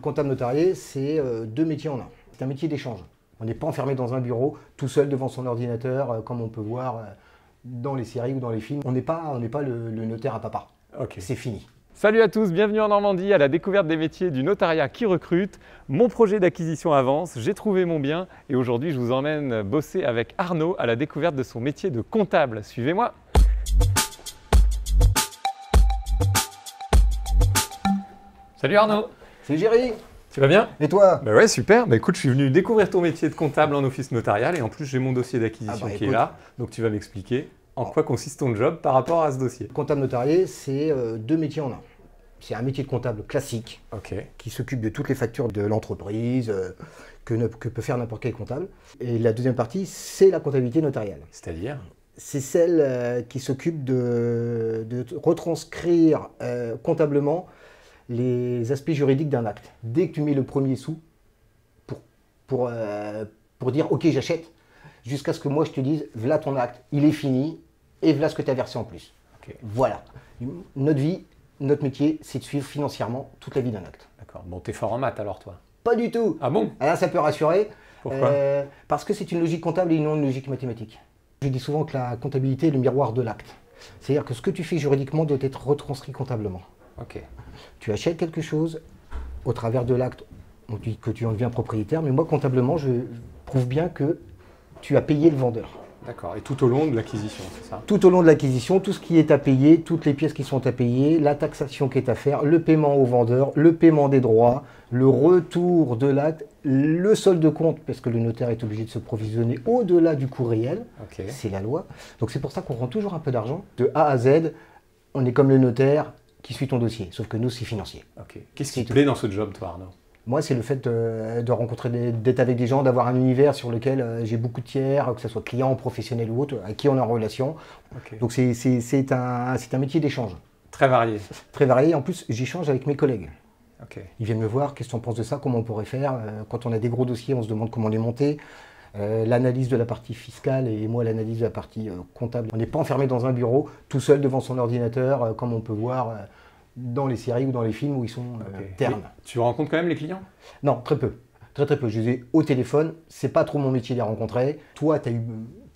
Comptable notarié, c'est deux métiers en un. C'est un métier d'échange. On n'est pas enfermé dans un bureau, tout seul devant son ordinateur, comme on peut voir dans les séries ou dans les films. On n'est pas, le notaire à papa. Okay. C'est fini. Salut à tous, bienvenue en Normandie à la découverte des métiers du notariat qui recrute. Mon projet d'acquisition avance, j'ai trouvé mon bien et aujourd'hui je vous emmène bosser avec Arnaud à la découverte de son métier de comptable. Suivez-moi. Salut Arnaud. C'est Géry. Tu vas bien? Et toi? Bah ouais, super. Bah écoute, je suis venu découvrir ton métier de comptable en office notarial et en plus j'ai mon dossier d'acquisition qui est là. Donc tu vas m'expliquer en quoi consiste ton job par rapport à ce dossier. Comptable notarié, c'est deux métiers en un. C'est un métier de comptable classique qui s'occupe de toutes les factures de l'entreprise que peut faire n'importe quel comptable. Et la deuxième partie, c'est la comptabilité notariale. C'est-à-dire? C'est celle qui s'occupe de retranscrire comptablement les aspects juridiques d'un acte. Dès que tu mets le premier sou pour dire « ok, j'achète », jusqu'à ce que moi je te dise « voilà ton acte, il est fini et voilà ce que tu as versé en plus ». Voilà. Notre vie, notre métier, c'est de suivre financièrement toute la vie d'un acte. D'accord. Bon, t'es fort en maths alors toi? Pas du tout. Ah bon? Alors, ça peut rassurer. Pourquoi? Parce que c'est une logique comptable et non une logique mathématique. Je dis souvent que la comptabilité est le miroir de l'acte. C'est-à-dire que ce que tu fais juridiquement doit être retranscrit comptablement. Ok. Tu achètes quelque chose, au travers de l'acte, on dit que tu en deviens propriétaire, mais moi, comptablement, je prouve bien que tu as payé le vendeur. D'accord. Et tout au long de l'acquisition, c'est ça? Tout au long de l'acquisition, tout ce qui est à payer, toutes les pièces qui sont à payer, la taxation qui est à faire, le paiement au vendeur, le paiement des droits, le retour de l'acte, le solde de compte, parce que le notaire est obligé de se provisionner au-delà du coût réel. Okay. C'est la loi. Donc, c'est pour ça qu'on prend toujours un peu d'argent. De A à Z, on est comme le notaire qui suit ton dossier, sauf que nous, c'est financier. Okay. Qu'est-ce qui te plaît dans ce job, toi, Arnaud? Moi, c'est le fait de rencontrer, d'être avec des gens, d'avoir un univers sur lequel j'ai beaucoup de tiers, que ce soit client, professionnel ou autre, à qui on est en relation. Okay. Donc, c'est un métier d'échange. Très varié. Très varié. En plus, j'échange avec mes collègues. Okay. Ils viennent me voir, qu'est-ce qu'on pense de ça, comment on pourrait faire. Quand on a des gros dossiers, on se demande comment les monter. L'analyse de la partie fiscale et moi l'analyse de la partie comptable. On n'est pas enfermé dans un bureau, tout seul devant son ordinateur, comme on peut voir dans les séries ou dans les films où ils sont ternes. Et tu rencontres quand même les clients? Non, très peu. Très peu. Je les ai au téléphone, c'est pas trop mon métier de les rencontrer. Toi, tu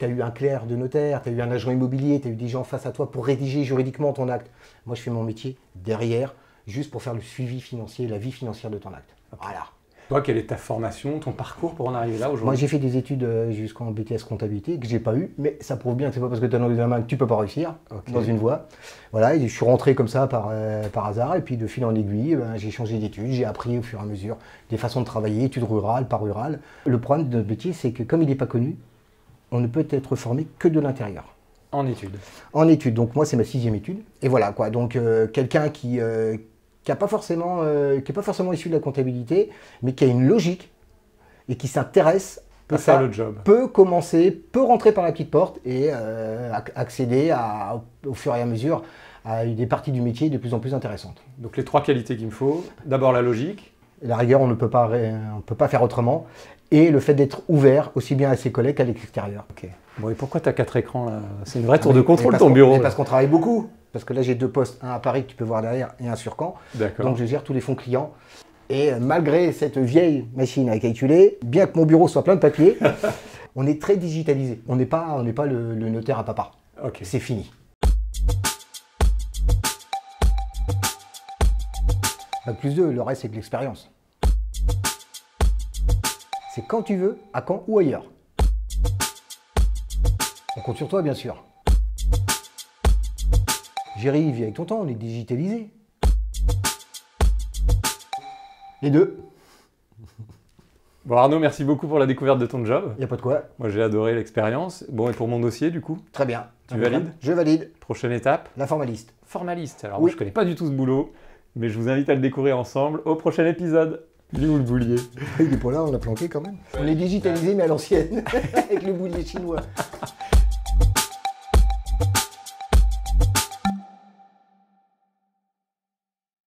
as eu un clerc de notaire, tu as eu un agent immobilier, tu as eu des gens face à toi pour rédiger juridiquement ton acte. Moi, je fais mon métier derrière, juste pour faire le suivi financier, la vie financière de ton acte. Okay. Voilà. Toi, quelle est ta formation, ton parcours pour en arriver là aujourd'hui? Moi, j'ai fait des études jusqu'en BTS Comptabilité que j'ai pas eu, mais ça prouve bien que c'est pas parce que tu as dans les mains que tu peux pas réussir dans une voie. Voilà, et je suis rentré comme ça par hasard, et puis de fil en aiguille, j'ai changé d'études, j'ai appris au fur et à mesure des façons de travailler, études rurales, par rurales. Le problème de notre métier, c'est que comme il n'est pas connu, on ne peut être formé que de l'intérieur. En études? En études. Donc moi, c'est ma 6e étude. Et voilà quoi. Donc quelqu'un qui n'est pas forcément issu de la comptabilité, mais qui a une logique et qui s'intéresse, peut commencer, peut rentrer par la petite porte et accéder au fur et à mesure à des parties du métier de plus en plus intéressantes. Donc les 3 qualités qu'il me faut, d'abord la logique. La rigueur, on ne peut pas, faire autrement. Et le fait d'être ouvert aussi bien à ses collègues qu'à l'extérieur. Okay. Bon, et pourquoi tu as 4 écrans là? C'est une vraie tour de contrôle ton bureau. Parce qu'on travaille beaucoup. Parce que là, j'ai 2 postes, un à Paris que tu peux voir derrière et un sur Caen. Donc, je gère tous les fonds clients. Et malgré cette vieille machine à calculer, bien que mon bureau soit plein de papier, on est très digitalisé. On n'est pas, le notaire à papa. Okay. C'est fini. +2, le reste, c'est de l'expérience. C'est quand tu veux, à Caen ou ailleurs. On compte sur toi, bien sûr. Géry, il vit avec ton temps, on est digitalisé. Les deux. Bon Arnaud, merci beaucoup pour la découverte de ton job. Il n'y a pas de quoi. Moi, j'ai adoré l'expérience. Bon, et pour mon dossier, du coup? Très bien. Tu valides? Je valide. Prochaine étape? La formaliste. Formaliste. Alors, moi, je ne connais pas du tout ce boulot, mais je vous invite à le découvrir ensemble au prochain épisode. Il est où le boulier? Il est pas là, on l'a planqué quand même. On est digitalisé mais à l'ancienne, avec le boulier chinois.